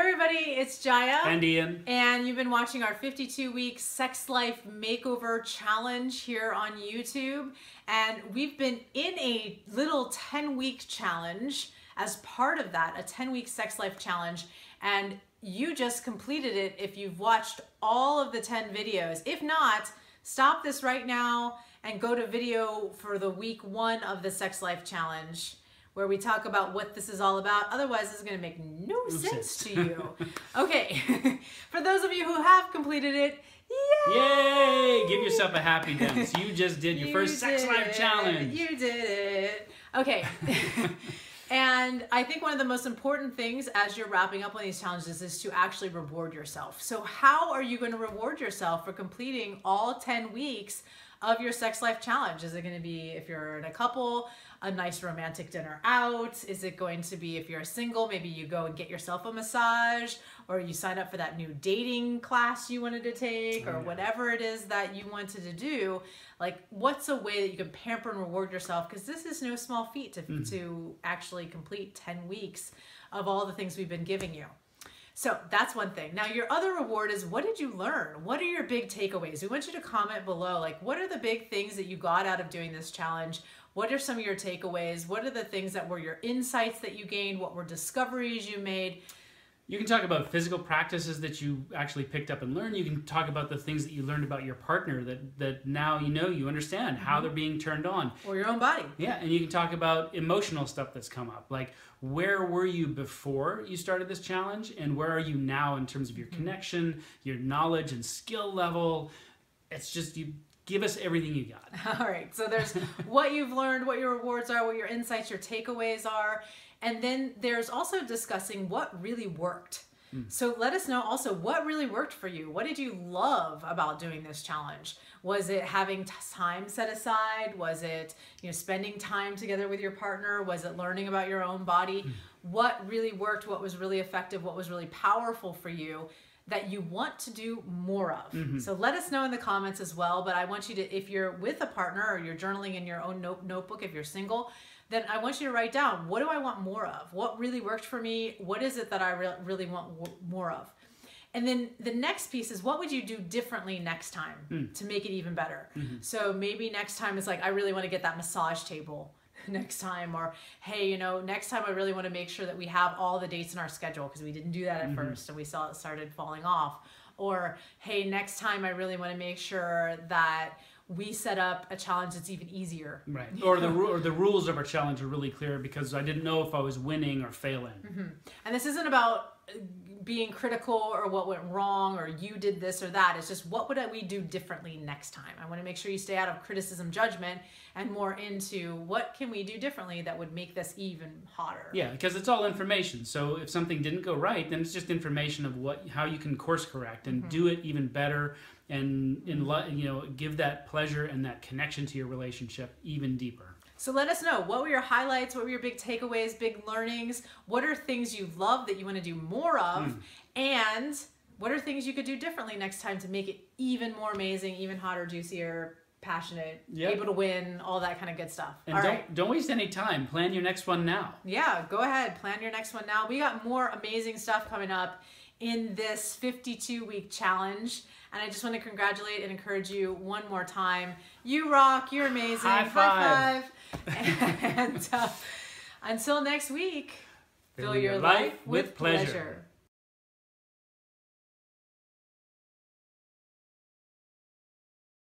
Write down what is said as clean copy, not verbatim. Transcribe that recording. Hey everybody, it's Jaya and Ian, and you've been watching our 52-week sex life makeover challenge here on YouTube, and we've been in a little 10-week challenge as part of that, a 10-week sex life challenge, and you just completed it if you've watched all of the 10 videos. If not, stop this right now and go to video for the week 1 of the sex life challenge, where we talk about what this is all about. Otherwise, this is gonna make no sense to you. Okay, for those of you who have completed it, yay! Yay! Give yourself a happy dance. You just did your first sex life challenge. You did it. Okay, and I think one of the most important things as you're wrapping up on these challenges is to actually reward yourself. So how are you gonna reward yourself for completing all 10 weeks of your sex life challenge? Is it going to be, if you're in a couple, a nice romantic dinner out? Is it going to be, if you're single, maybe you go and get yourself a massage, or you sign up for that new dating class you wanted to take, or whatever it is that you wanted to do? Like, what's a way that you can pamper and reward yourself? Because this is no small feat to actually complete 10 weeks of all the things we've been giving you. So that's one thing. Now, your other reward is, what did you learn? What are your big takeaways? We want you to comment below, like, what are the big things that you got out of doing this challenge? What are some of your takeaways? What are the things that were your insights that you gained? What were discoveries you made? You can talk about physical practices that you actually picked up and learned. You can talk about the things that you learned about your partner that now you know, you understand how they're being turned on. Or your own body. Yeah, and you can talk about emotional stuff that's come up. Like, where were you before you started this challenge? And where are you now in terms of your connection, your knowledge and skill level? It's just, you give us everything you got. All right, so there's what you've learned, what your rewards are, what your insights, your takeaways are. And then there's also discussing what really worked. So let us know also what really worked for you. What did you love about doing this challenge? Was it having time set aside? Was it, you know, spending time together with your partner? Was it learning about your own body? What really worked? What was really effective? What was really powerful for you that you want to do more of? So let us know in the comments as well. But I want you to, if you're with a partner or you're journaling in your own notebook, if you're single, then I want you to write down, what do I want more of? What really worked for me? What is it that I really want more of? And then the next piece is, what would you do differently next time to make it even better? So maybe next time it's like, I really want to get that massage table next time, or hey, you know, next time I really want to make sure that we have all the dates in our schedule, because we didn't do that at first and we saw it started falling off. Or hey, next time I really want to make sure that we set up a challenge that's even easier. Right. Or the rules of our challenge are really clear, because I didn't know if I was winning or failing. And this isn't about being critical or what went wrong or you did this or that. It's just, what would we do differently next time? I want to make sure you stay out of criticism, judgment, and more into, what can we do differently that would make this even hotter? Yeah, because it's all information. So if something didn't go right, then it's just information of how you can course correct and do it even better, and you know, give that pleasure and that connection to your relationship even deeper. So let us know, what were your highlights, what were your big takeaways, big learnings, what are things you love that you want to do more of, and what are things you could do differently next time to make it even more amazing, even hotter, juicier, passionate, able to win, all that kind of good stuff. And don't waste any time, plan your next one now. Yeah, go ahead, plan your next one now. We got more amazing stuff coming up in this 52-week challenge. And I just want to congratulate and encourage you one more time. You rock, you're amazing. High five. High five. And until next week, fill your life with pleasure.